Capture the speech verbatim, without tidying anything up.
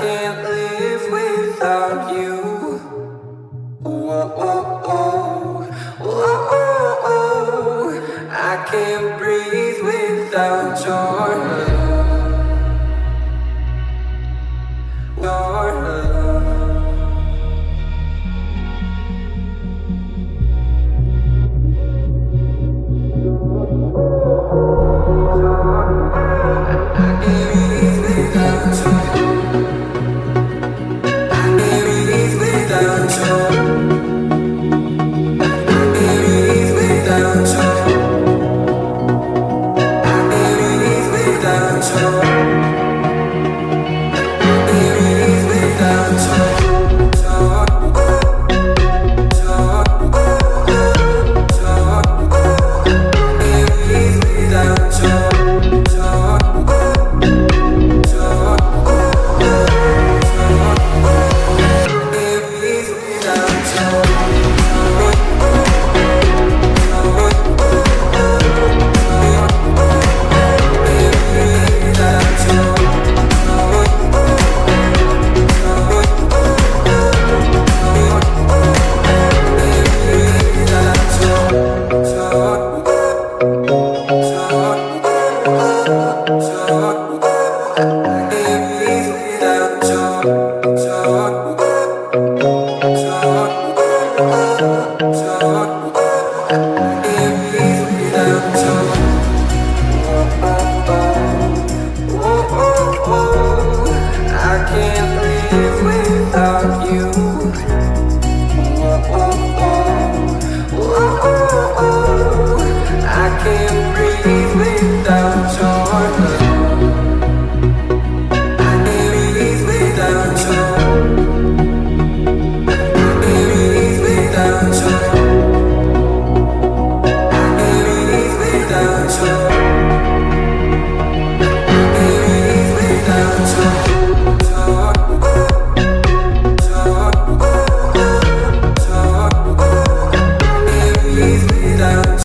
can't live without you. Oh, oh, oh. Oh, oh, oh. I can't breathe without your love, your love. I can't breathe without you. I can't breathe without you.